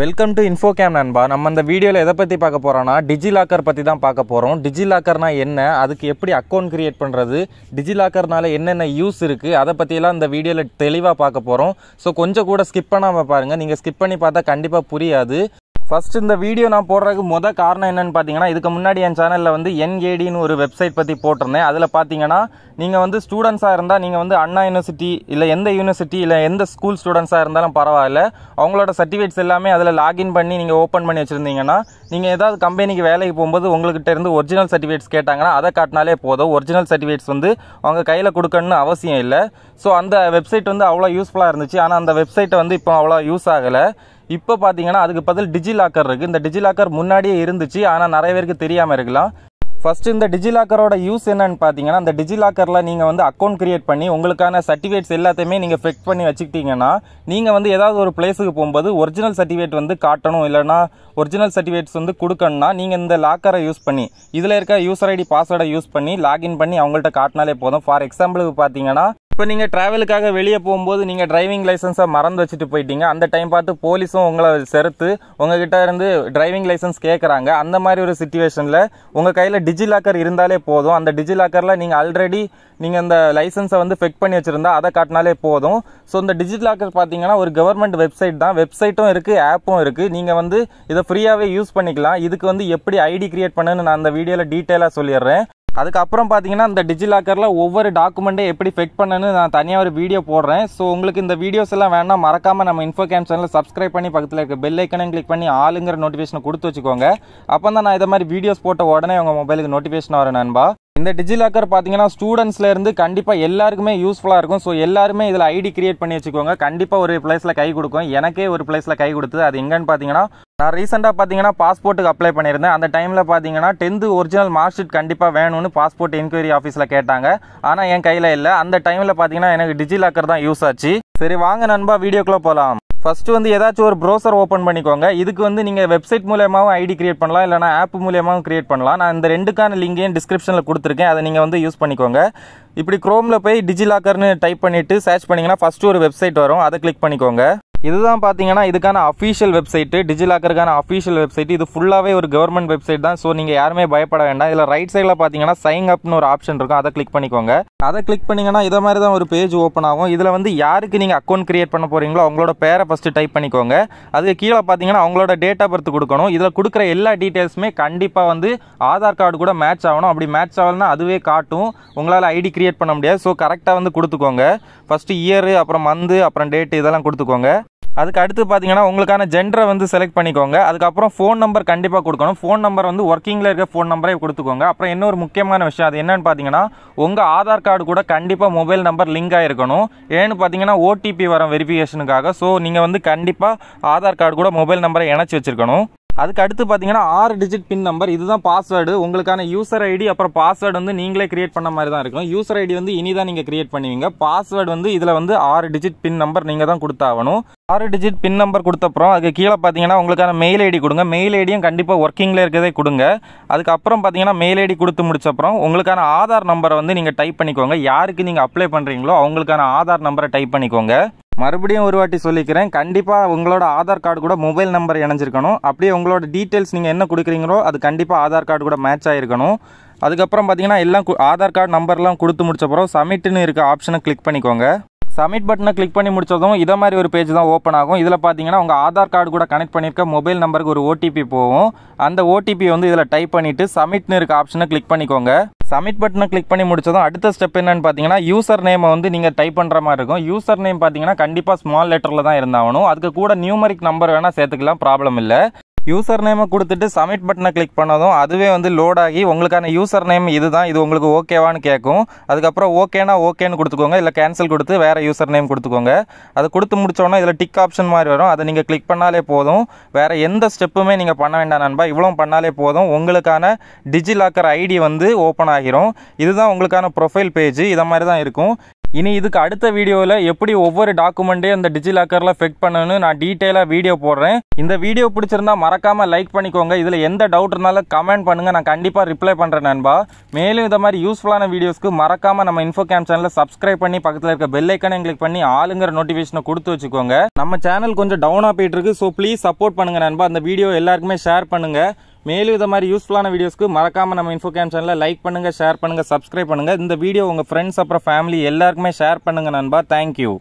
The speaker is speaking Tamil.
Welcome to Info Camp Nanba. Now, in this video, we will talk about DigiLocker. DigiLocker is எப்படி how account create DigiLocker is use That's why இந்த வீடியோல தெளிவா பார்க்க போறோம். So, கொஞ்சம் கூட skip பண்ணாம பாருங்க. நீங்க skip பண்ணி பார்த்தா கண்டிப்பா புரியாது. First in the video நான் போடுறதுக்கு முத காரணம் என்னன்னு பாத்தீங்கன்னா இதுக்கு முன்னாடி என் சேனல்ல வந்து NAD ன்னு ஒரு வெப்சைட் பத்தி போட்டுறேன். அதுல பாத்தீங்கன்னா நீங்க வந்து ஸ்டூடண்ட்ஸா இருந்தா நீங்க வந்து அண்ணா யுனிவர்சிட்டி இல்ல எந்த யுனிவர்சிட்டி இல்ல எந்த ஸ்கூல் ஸ்டூடண்ட்ஸா இருந்தாலும் பரவாயில்ல. அவங்களோட சர்டிஃபிகேட்ஸ் எல்லாமே அதுல லாகின் பண்ணி நீங்க ஓபன் பண்ணி வச்சிருந்தீங்கன்னா நீங்க ஏதாவது கம்பெனிக்கு வேலைக்கு போயும்போது உங்ககிட்ட இருந்து ஒரிஜினல் சர்டிஃபிகேட்ஸ் கேட்டாங்கன்னா அத காட்டினாலே போதும். ஒரிஜினல் சர்டிஃபிகேட்ஸ் வந்து அவங்க கையில கொடுக்கணும்னு அவசியம் இல்ல. சோ அந்த வெப்சைட் வந்து அவ்வளவு யூஸ்ஃபுல்லா இருந்துச்சு. ஆனா அந்த வெப்சைட் வந்து இப்போ அவ்வளவு யூஸ் ஆகல. இப்போ பாத்தீங்கன்னா அதுக்கு பதில் DigiLocker இருக்கு. இந்த DigiLocker முன்னாடியே இருந்துச்சு ஆனா நிறைய பேருக்கு தெரியாம இருக்கலாம். First இந்த DigiLocker ஓட யூஸ் என்னன்னு பாத்தீங்கன்னா அந்த DigiLockerல நீங்க வந்து அக்கவுண்ட் கிரியேட் பண்ணி உங்களுக்கான சர்டிஃபிகேட்ஸ் எல்லாத்தையுமே நீங்க ஃபிக்ஸ் பண்ணி வச்சிட்டீங்கன்னா நீங்க வந்து ஏதாவது ஒரு பிளேஸுக்கு போயும்போது ஒரிஜினல் சர்டிஃபிகேட் வந்து காட்டணும் இல்லனா ஒரிஜினல் சர்டிஃபிகேட்ஸ் வந்து கொடுக்கணும்னா நீங்க இந்த லாக்கரை யூஸ் பண்ணி இதுல இருக்க யூசர் ஐடி பாஸ்வேர்டை யூஸ் பண்ணி லாகின் பண்ணி அவங்கள்ட்ட காட்டினாலே போதும். ஃபார் எக்ஸாம்பிளுக்கு பாத்தீங்கன்னா இப்போ நீங்க டிராவலுக்காக வெளியே போகும்போது நீங்க டிரைவிங் லைசன்ஸை மறந்து வச்சுட்டு போயிட்டீங்க. அந்த டைம் பார்த்து போலீஸும் உங்களை சேர்த்து உங்ககிட்ட இருந்து டிரைவிங் லைசன்ஸ் கேட்குறாங்க. அந்த மாதிரி ஒரு சிச்சுவேஷன்ல உங்க கையில DigiLocker இருந்தாலே போதும். அந்த DigiLockerல நீங்க ஆல்ரெடி நீங்க அந்த லைசன்ஸை வந்து ஃபிக்ஸ் பண்ணி வச்சிருந்தா அதை காட்டினாலே போதும். ஸோ இந்த DigiLocker பார்த்தீங்கன்னா ஒரு கவர்மெண்ட் வெப்சைட் தான். வெப்சைட்டும் இருக்கு ஆப்பும் இருக்கு. நீங்க வந்து இதை ஃப்ரீயாவே யூஸ் பண்ணிக்கலாம். இதுக்கு வந்து எப்படி ஐடி கிரியேட் பண்ணுன்னு நான் அந்த வீடியோல டீட்டெயிலா சொல்லிடுறேன். அதுக்கப்புறம் பார்த்தீங்கன்னா இந்த DigiLockerல ஒவ்வொரு டாக்குமெண்ட்டை எப்படி ஃபிக்ஸ் பண்ணணும்னு நான் தனியாக ஒரு வீடியோ போடுறேன். ஸோ உங்களுக்கு இந்த வீடியோஸ் எல்லாம் வேணா மறக்காம நம்ம Info Camp சேனலை சப்ஸ்கிரைப் பண்ணி பக்கத்தில் இருக்க பெல் ஐக்கனையும் கிளிக் பண்ணி ஆளுங்கிற நோட்டிஃபிகேஷனை கொடுத்து வச்சுக்கோங்க. அப்போ தான் நான் இதை மாதிரி வீடியோஸ் போட்ட உடனே உங்கள் மொபைலுக்கு நோட்டிஃபிகேஷன் வரும் நண்பா. இந்த DigiLocker பார்த்தீங்கன்னா ஸ்டூடெண்ட்ஸ்ல இருந்து கண்டிப்பா எல்லாருக்குமே யூஸ்ஃபுல்லா இருக்கும். ஸோ எல்லாருமே இதுல ஐடி கிரியேட் பண்ணி வச்சுக்கோங்க. கண்டிப்பா ஒரு பிளேஸ்ல கை கொடுக்கும். எனக்கே ஒரு பிளேஸ்ல கை கொடுத்தது. அது எங்கன்னு பாத்தீங்கன்னா நான் ரீசெண்டா பாத்தீங்கன்னா பாஸ்போர்ட்டுக்கு அப்ளை பண்ணியிருந்தேன். அந்த டைம்ல பாத்தீங்கன்னா 10th ஒரிஜினல் மார்க் ஷீட் கண்டிப்பா வேணும்னு பாஸ்போர்ட் என்கொயரி ஆஃபீஸ்ல கேட்டாங்க. ஆனா என் கையில இல்ல. அந்த டைம்ல பாத்தீங்கன்னா எனக்கு DigiLocker தான் யூஸ் ஆச்சு. சரி வாங்க நண்பா வீடியோக்குள்ள போலாம். ஃபர்ஸ்ட் வந்து ஏதாச்சும் ஒரு ப்ரௌசர் ஓப்பன் பண்ணிக்கோங்க. இதுக்கு வந்து நீங்கள் வெப்சைட் மூலமாகவும் ஐடி கிரியேட் பண்ணலாம் இல்லைனா ஆப் மூலமாகவும் கிரியேட் பண்ணலாம். நான் இந்த ரெண்டுக்கான லிங்கையும் டிஸ்கிரிப்ஷனில் கொடுத்துருக்கேன். அதை நீங்கள் வந்து யூஸ் பண்ணிக்கோங்க. இப்படி குரோமில் போய் DigiLockerனு டைப் பண்ணிவிட்டு சர்ச் பண்ணிங்கன்னா ஃபஸ்ட்டு ஒரு வெப்சைட் வரும். அதை கிளிக் பண்ணிக்கோங்க. இதுதான் பார்த்தீங்கன்னா இதுக்கான அஃபிஷியல் வெப்சைட்டு. DigiLockerக்கான அஃபிஷியல் வெப்சைட். இது ஃபுல்லாகவே ஒரு கவர்மெண்ட் வெப்சைட் தான். ஸோ நீங்கள் யாருமே பயப்பட வேண்டாம். இதில் ரைட் சைடில் பார்த்தீங்கன்னா சைன் அப்னு ஒரு ஆப்ஷன் இருக்கும். அதை கிளிக் பண்ணிக்கோங்க. அதை கிளிக் பண்ணிங்கன்னா இதை மாதிரி தான் ஒரு பேஜ் ஓப்பன் ஆகும். இதில் வந்து யாருக்கு நீங்கள் அக்கௌண்ட் கிரியேட் பண்ண போகிறீங்களோ அவங்களோட பேரை ஃபஸ்ட்டு டைப் பண்ணிக்கோங்க. அதுக்கு கீழே பார்த்தீங்கன்னா அவங்களோட டேட் ஆஃப் பர்த் கொடுக்கணும். இதில் கொடுக்குற எல்லா டீட்டெயில்ஸுமே கண்டிப்பாக வந்து ஆதார் கார்டு கூட மேட்ச் ஆகணும். அப்படி மேட்ச் ஆகலன்னா அதுவே காட்டும். உங்களால் ஐடி கிரியேட் பண்ண முடியாது. ஸோ கரெக்டாக வந்து கொடுத்துக்கோங்க. ஃபஸ்ட்டு இயரு அப்புறம் மந்த்து அப்புறம் டேட்டு இதெல்லாம் கொடுத்துக்கோங்க. அதுக்கு அடுத்து பார்த்தீங்கன்னா உங்களுக்கான ஜெண்டரை வந்து செலக்ட் பண்ணிக்கோங்க. அதுக்கப்புறம் ஃபோன் நம்பர் கண்டிப்பாக கொடுக்கணும். ஃபோன் நம்பர் வந்து ஒர்க்கிங்கில் இருக்க ஃபோன் நம்பரே கொடுத்துக்கோங்க. அப்புறம் இன்னொரு முக்கியமான விஷயம் அது என்னன்னு பார்த்தீங்கன்னா உங்கள் ஆதார் கார்டு கூட கண்டிப்பாக மொபைல் நம்பர் லிங்க் ஆகிருக்கணும். ஏன்னு பார்த்தீங்கன்னா OTP வரும் வெரிஃபிகேஷனுக்காக. ஸோ நீங்கள் வந்து கண்டிப்பாக ஆதார் கார்டு கூட மொபைல் நம்பரை இணைச்சி வச்சுருக்கணும். அதுக்கு அடுத்து பார்த்தீங்கன்னா 6 digit பின் நம்பர். இதுதான் பாஸ்வேர்டு. உங்களுக்கான யூசர் ஐடி அப்புறம் பாஸ்வேர்டு வந்து நீங்களே கிரியேட் பண்ண மாதிரி தான் இருக்கும். யூசர் ஐடி வந்து இனிதான் நீங்கள் கிரியேட் பண்ணுவீங்க. பாஸ்வேர்டு வந்து இதில் வந்து 6 digit பின் நம்பர் நீங்கள் தான் கொடுத்தாகணும். 6 digit பின் நம்பர் கொடுத்தப்புறம் அதுக்கு கீழே பார்த்தீங்கன்னா உங்களுக்கான மெயில் ஐடி கொடுங்க. மெயில் ஐடியும் கண்டிப்பாக ஒர்க்கிங்கில் இருக்கிறதே கொடுங்க. அதுக்கப்புறம் பார்த்தீங்கன்னா மெயில் ஐடி கொடுத்து முடிச்சப்பறம் உங்களுக்கான ஆதார் நம்பரை வந்து நீங்கள் டைப் பண்ணிக்கோங்க. யாருக்கு நீங்கள் அப்ளை பண்ணுறீங்களோ அவங்களுக்கான ஆதார் நம்பரை டைப் பண்ணிக்கோங்க. மறுபடியும் ஒரு வாட்டி சொல்லிக்கிறேன். கண்டிப்பாக உங்களோட ஆதார் கார்டு கூட மொபைல் நம்பர் இணைஞ்சிருக்கணும். அப்படியே உங்களோட டீட்டெயில்ஸ் நீங்கள் என்ன கொடுக்குறீங்களோ அது கண்டிப்பாக ஆதார் கார்டு கூட மேட்ச் ஆகிருக்கணும். அதுக்கப்புறம் பார்த்தீங்கன்னா எல்லாம் ஆதார் கார்டு நம்பர்லாம் கொடுத்து முடிச்சப்பறம் சப்மிட்னு இருக்க ஆப்ஷனை கிளிக் பண்ணிக்கோங்க. சப்மிட் பட்டனை கிளிக் பண்ணி முடிச்சதும் இதை மாதிரி ஒரு பேஜ் தான் ஓப்பன் ஆகும். இதில் பார்த்தீங்கன்னா உங்கள் ஆதார் கார்டு கூட கனெக்ட் பண்ணியிருக்க மொபைல் நம்பருக்கு ஒரு OTP போகும். அந்த OTP வந்து இதில் டைப் பண்ணிவிட்டு சப்மிட்னு இருக்க ஆப்ஷனை கிளிக் பண்ணிக்கோங்க. சப்மிட் பட்டனை கிளிக் பண்ணி முடிச்சதும் அடுத்த ஸ்டெப் என்னன்னு பார்த்தீங்கன்னா யூசர் நேமை வந்து நீங்கள் டைப் பண்ணுற மாதிரி இருக்கும். யூசர் நேம் பார்த்தீங்கன்னா கண்டிப்பாக ஸ்மால் லெட்டரில் தான் இருந்தாகணும். அதுக்கு கூட நியூமரிக் நம்பர் வேணால் சேர்த்துக்கலாம், ப்ராப்ளம் இல்லை. யூசர் நேமை கொடுத்துட்டு சப்மிட் பட்டனை கிளிக் பண்ணதும் அதுவே வந்து லோட் ஆகி உங்களுக்கான யூசர் நேம் இதுதான், இது உங்களுக்கு ஓகேவான்னு கேட்கும். அதுக்கப்புறம் ஓகேனா ஓகேன்னு கொடுத்துக்கோங்க. இல்லை கேன்சல் கொடுத்து வேறு யூசர் நேம் கொடுத்துக்கோங்க. அது கொடுத்து முடிச்சோன்னா இதில் டிக் ஆப்ஷன் மாதிரி வரும். அதை நீங்கள் கிளிக் பண்ணாலே போதும். வேறு எந்த ஸ்டெப்புமே நீங்கள் பண்ண வேண்டாம் நண்பா. இவ்வளோ பண்ணாலே போதும். உங்களுக்கான DigiLocker ஐடி வந்து ஓப்பன் ஆகிரும். இதுதான் உங்களுக்கான ப்ரொஃபைல் பேஜ். இதை மாதிரி தான் இருக்கும். இனி இதுக்கு அடுத்த வீடியோவில் எப்படி ஒவ்வொரு டாக்குமெண்ட்டையும் அந்த டிஜிலாக்கரில் ஃபிட் பண்ணணும்னு நான் டீட்டெயிலாக வீடியோ போடுறேன். இந்த வீடியோ பிடிச்சிருந்தா மறக்காமல் லைக் பண்ணிக்கோங்க. இதில் எந்த டவுட் இருந்தாலும் கமெண்ட் பண்ணுங்கள், நான் கண்டிப்பாக ரிப்ளை பண்ணுறேன் நண்பா. மேலும் இந்த மாதிரி யூஸ்ஃபுல்லான வீடியோஸ்க்கு மறக்காமல் நம்ம இன்ஃபோ கேம்ப் சேனலை சப்ஸ்கிரைப் பண்ணி பக்கத்தில் இருக்க பெல் ஐக்கானையும் கிளிக் பண்ணி ஆளுங்கிற நோட்டிஃபிகேஷனை கொடுத்து வச்சுக்கோங்க. நம்ம சேனல் கொஞ்சம் டவுனாக போயிட்டு இருக்கு, ஸோ ப்ளீஸ் சப்போர்ட் பண்ணுங்கள் நண்பா. அந்த வீடியோ எல்லாருக்குமே ஷேர் பண்ணுங்கள். மேலும் இந்த மாதிரி யூஸ்ஃபுல்லான வீடியோஸ்க்கு மறக்காமல் நம்ம இன்ஃபோ கேம்ப் சேனலை லைக் பண்ணுங்கள், ஷேர் பண்ணுங்கள், சப்ஸ்கிரைப் பண்ணுங்கள். இந்த வீடியோ உங்கள் ஃப்ரெண்ட்ஸ் அப்புறம் ஃபேமிலி எல்லாருக்குமே ஷேர் பண்ணுங்கள் நண்பா. தேங்க்யூ.